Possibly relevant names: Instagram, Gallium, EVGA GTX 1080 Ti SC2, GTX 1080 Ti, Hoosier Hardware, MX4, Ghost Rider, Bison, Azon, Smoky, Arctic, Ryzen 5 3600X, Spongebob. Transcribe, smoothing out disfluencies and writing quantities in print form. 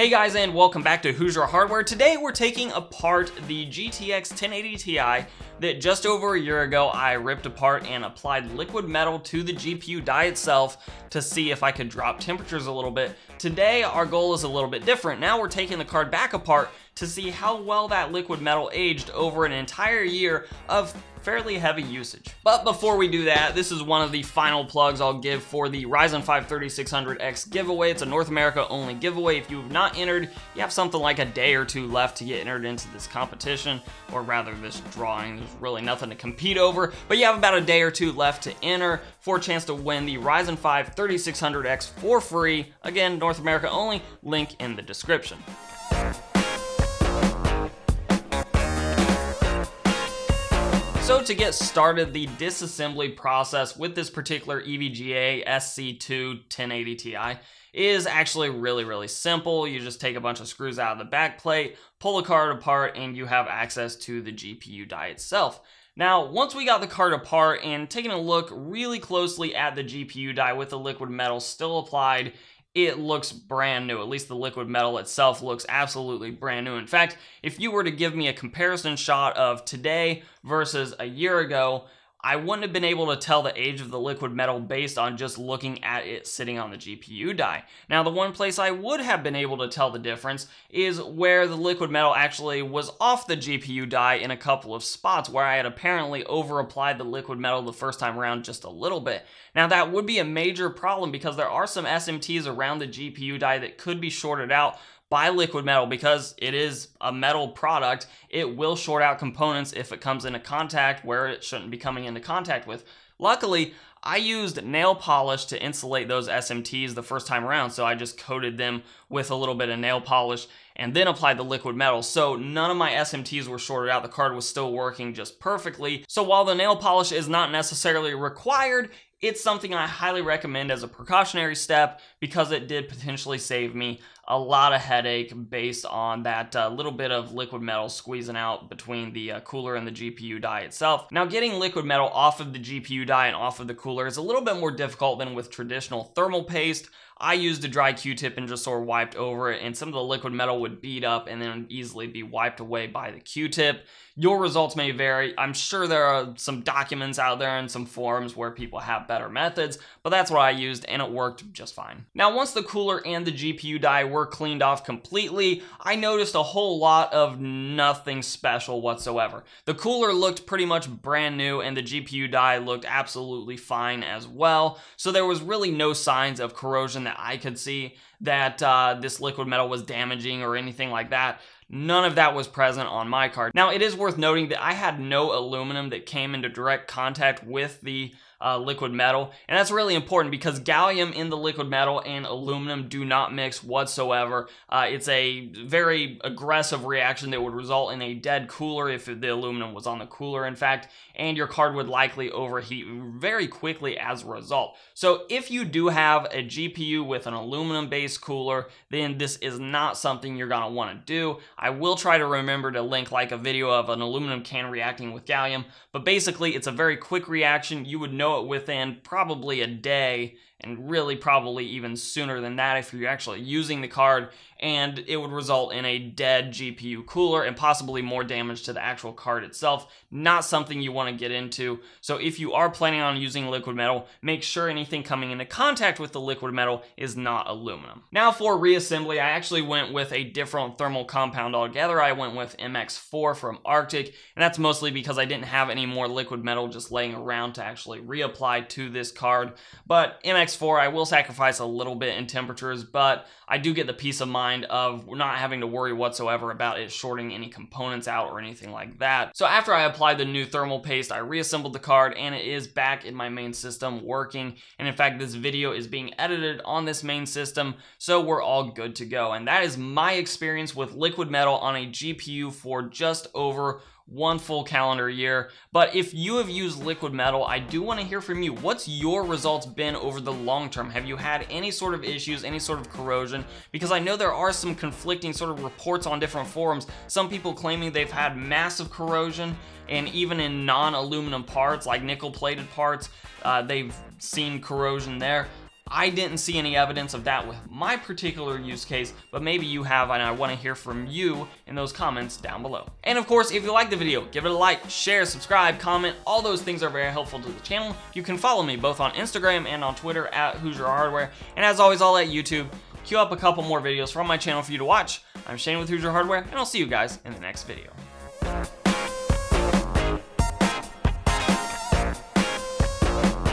Hey guys, and welcome back to Hoosier Hardware. Today we're taking apart the GTX 1080 Ti that just over a year ago I ripped apart and applied liquid metal to the GPU die itself to see if I could drop temperatures a little bit. Today our goal is a little bit different. Now we're taking the card back apart to see how well that liquid metal aged over an entire year of fairly heavy usage. But before we do that, this is one of the final plugs I'll give for the Ryzen 5 3600X giveaway. It's a North America only giveaway. If you have not entered, you have something like a day or two left to get entered into this competition, or rather this drawing. There's really nothing to compete over, but you have about a day or two left to enter for a chance to win the Ryzen 5 3600X for free. Again, North America only, link in the description. So to get started, the disassembly process with this particular EVGA SC2 1080 Ti is actually really simple. You just take a bunch of screws out of the back plate, pull the card apart, and you have access to the GPU die itself. Now, once we got the card apart and taking a look really closely at the GPU die with the liquid metal still applied, it looks brand new. At least the liquid metal itself looks absolutely brand new. In fact, if you were to give me a comparison shot of today versus a year ago, I wouldn't have been able to tell the age of the liquid metal based on just looking at it sitting on the GPU die. Now, the one place I would have been able to tell the difference is where the liquid metal actually was off the GPU die in a couple of spots where I had apparently overapplied the liquid metal the first time around just a little bit. Now, that would be a major problem because there are some SMTs around the GPU die that could be shorted out by liquid metal because it is a metal product. It will short out components if it comes into contact where it shouldn't be coming into contact with. Luckily, I used nail polish to insulate those SMTs the first time around, so I just coated them with a little bit of nail polish and then applied the liquid metal. So none of my SMTs were shorted out. The card was still working just perfectly. So while the nail polish is not necessarily required, it's something I highly recommend as a precautionary step because it did potentially save me a lot of headache based on that little bit of liquid metal squeezing out between the cooler and the GPU die itself. Now, getting liquid metal off of the GPU die and off of the cooler is a little bit more difficult than with traditional thermal paste. I used a dry Q-tip and just sort of wiped over it, and some of the liquid metal would bead up and then easily be wiped away by the Q-tip. Your results may vary. I'm sure there are some documents out there and some forums where people have better methods, but that's what I used and it worked just fine. Now, once the cooler and the GPU die were cleaned off completely, I noticed a whole lot of nothing special whatsoever. The cooler looked pretty much brand new and the GPU die looked absolutely fine as well, so there was really no signs of corrosion that I could see that this liquid metal was damaging or anything like that. None of that was present on my card. Now, it is worth noting that I had no aluminum that came into direct contact with the liquid metal, and that's really important because gallium in the liquid metal and aluminum do not mix whatsoever. It's a very aggressive reaction that would result in a dead cooler if the aluminum was on the cooler, in fact, and your card would likely overheat very quickly as a result. So if you do have a GPU with an aluminum-based cooler, then this is not something you're gonna wanna do. I will try to remember to link like a video of an aluminum can reacting with gallium, but basically it's a very quick reaction. You would know it within probably a day, and really probably even sooner than that if you're actually using the card, and it would result in a dead GPU cooler and possibly more damage to the actual card itself. Not something you want to get into. So if you are planning on using liquid metal, make sure anything coming into contact with the liquid metal is not aluminum. Now, for reassembly, I actually went with a different thermal compound altogether. I went with MX4 from Arctic, and that's mostly because I didn't have any more liquid metal just laying around to actually reapply to this card. But MX4, I will sacrifice a little bit in temperatures, but I do get the peace of mind of not having to worry whatsoever about it shorting any components out or anything like that. So after I applied the new thermal paste, I reassembled the card and it is back in my main system working. And in fact, this video is being edited on this main system, so we're all good to go. And that is my experience with liquid metal on a GPU for just over one full calendar year. But if you have used liquid metal, I do want to hear from you. What's your results been over the long term? Have you had any sort of issues, any sort of corrosion? Because I know there are some conflicting sort of reports on different forums. Some people claiming they've had massive corrosion, and even in non-aluminum parts, like nickel-plated parts, they've seen corrosion there. I didn't see any evidence of that with my particular use case, but maybe you have, and I want to hear from you in those comments down below. And of course, if you like the video, give it a like, share, subscribe, comment. All those things are very helpful to the channel. You can follow me both on Instagram and on Twitter at Hoosier Hardware. And as always, I'll let YouTube queue up a couple more videos from my channel for you to watch. I'm Shane with Hoosier Hardware, and I'll see you guys in the next video.